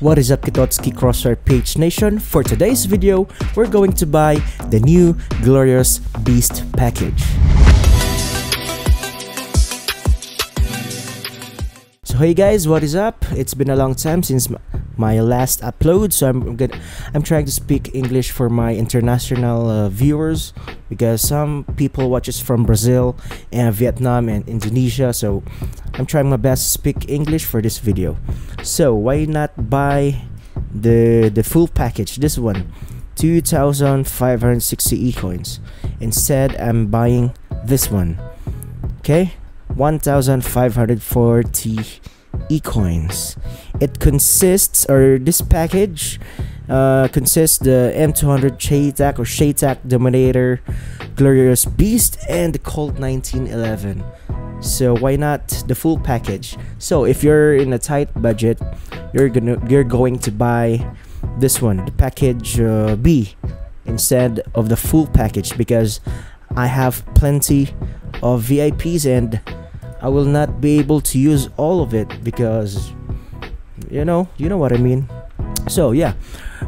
What is up, Kitotsky Crossfire PH Nation? For today's video, we're going to buy the new Glorious Beast package. So hey guys, what is up? It's been a long time since my last upload, so I'm trying to speak English for my international viewers, because some people watches from Brazil and Vietnam and Indonesia, so I'm trying my best to speak English for this video. So why not buy the full package, this one, 2560 e-coins. Instead I'm buying this one, okay, 1540 e-coins. It consists, or this package consists, the M200 Chey Tac or Chey Tac Dominator, Glorious Beast, and the Colt 1911. So why not the full package? So if you're in a tight budget, you're going to buy this one, the package B, instead of the full package, because I have plenty of VIPs and I will not be able to use all of it, because you know what I mean. So yeah,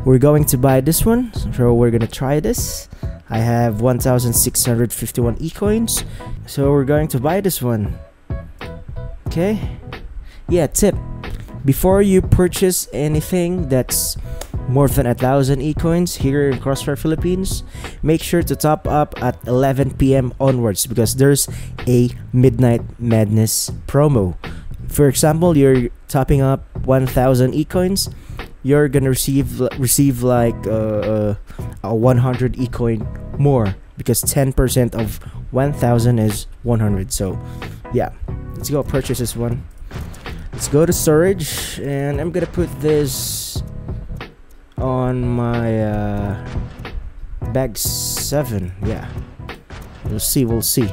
we're going to buy this one, so we're gonna try this. I have 1651 e-coins, so we're going to buy this one. Okay, yeah, tip: before you purchase anything that's more than 1,000 e-coins here in Crossfire Philippines, make sure to top up at 11 PM onwards, because there's a Midnight Madness promo. For example, you're topping up 1,000 e-coins, you're gonna receive like a 100 e-coin more, because 10% of 1,000 is 100. So yeah, let's go purchase this one. Let's go to storage, and I'm gonna put this on my bag 7. Yeah, we'll see.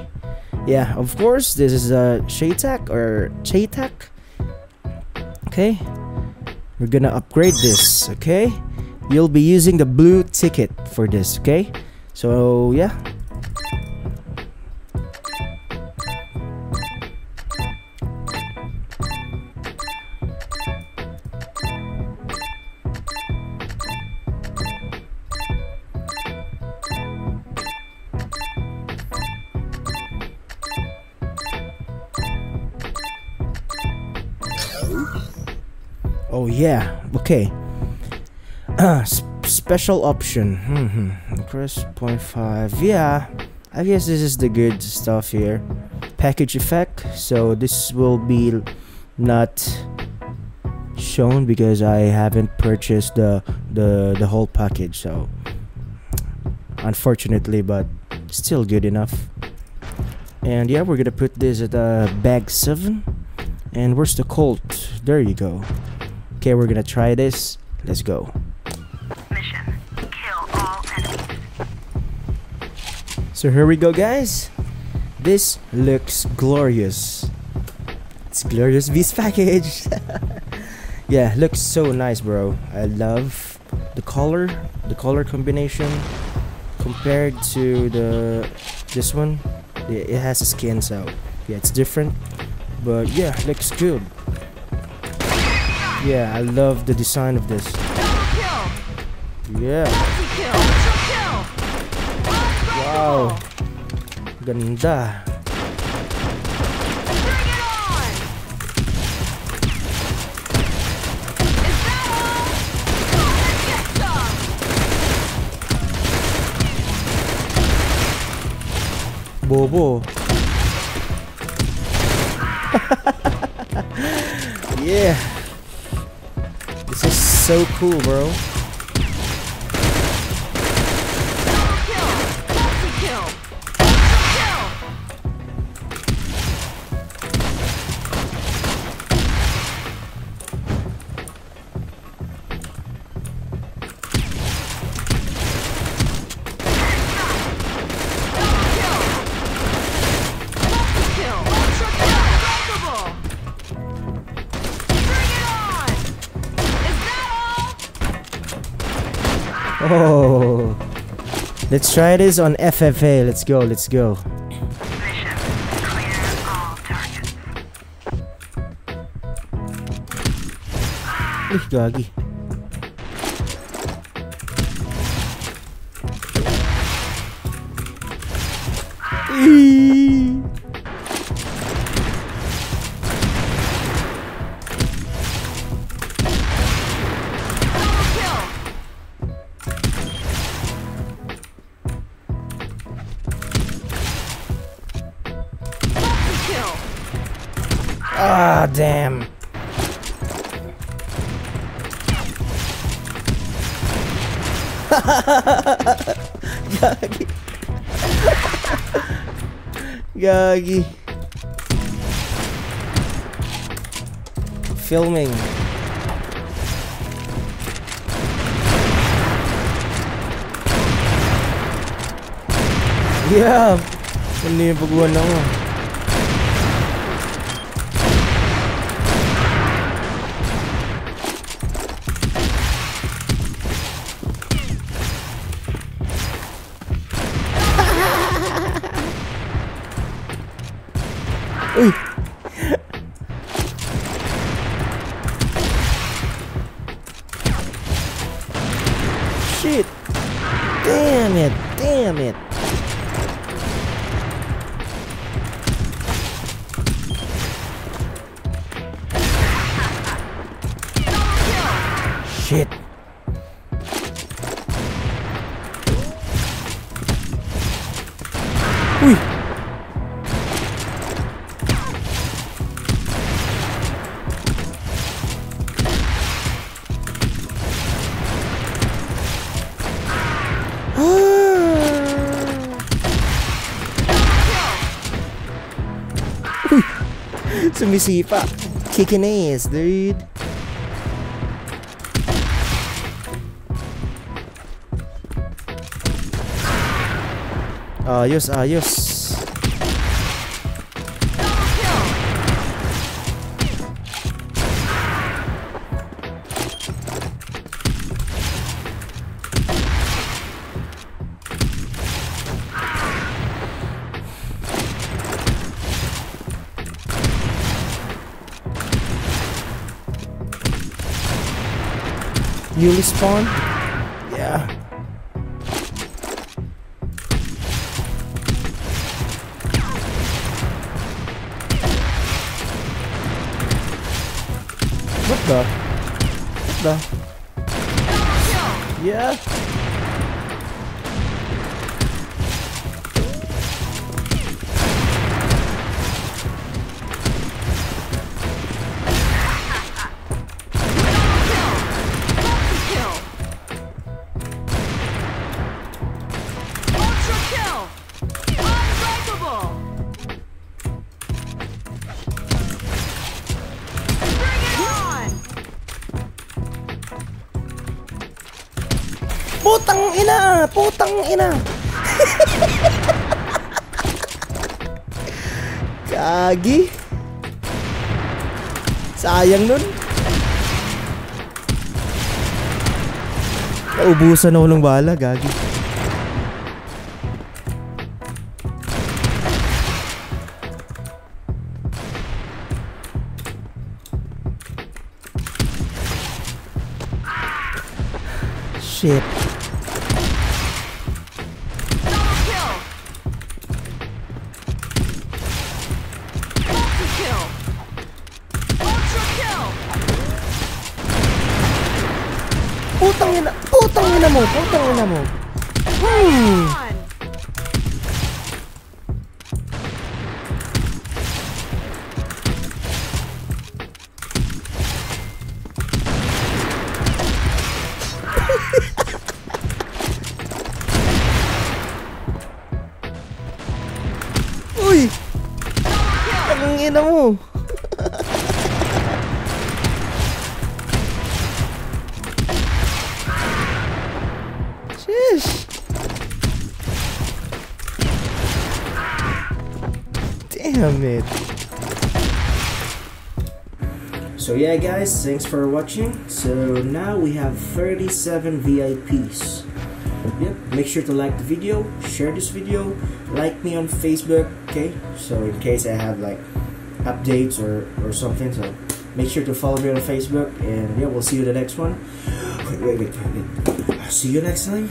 Yeah, of course, this is a Chey Tac or Chey Tac. Okay, we're gonna upgrade this. Okay, you'll be using the blue ticket for this. Okay, so yeah, oh yeah, okay. Special option, crisp 0.5. yeah, I guess this is the good stuff here. Package effect, so this will be not shown because I haven't purchased the whole package, so unfortunately, but still good enough. And yeah, we're gonna put this at bag 7. And where's the Colt? There you go. Okay, we're gonna try this. Let's go. Mission: kill all enemies. So here we go, guys. This looks glorious. It's Glorious Beast package. Yeah, looks so nice, bro. I love the color combination compared to this one. It has a skin, so yeah, it's different. But yeah, looks good. Yeah, I love the design of this. Yeah. Wow. Ganda. Bobo. Yeah, this is so cool, bro. Oh, let's try this on FFA. Let's go. Mission: clear all targets. Ah, damn. Gagi. Gagi. Filming. Yeah. Hindi yung pagbuhan ako. Uy. Shit. Damn it. Damn it. Shit. Uy. Sumisipa. Kicking ass, dude. Ayos, ayos. You respawn? Yeah. What the? What the? Yeah. Putang ina! Putang ina! Gagi! Sayang nun! Naubusan ako ng bala, gagi. Shit. Putang ina mo. Uy! Ang ina mo. Damn it. So yeah guys, thanks for watching. So now we have 37 VIPs. Yep, make sure to like the video, share this video, like me on Facebook, okay? So in case I have like updates or something, so make sure to follow me on Facebook, and yeah, we'll see you in the next one. Wait. See you next time.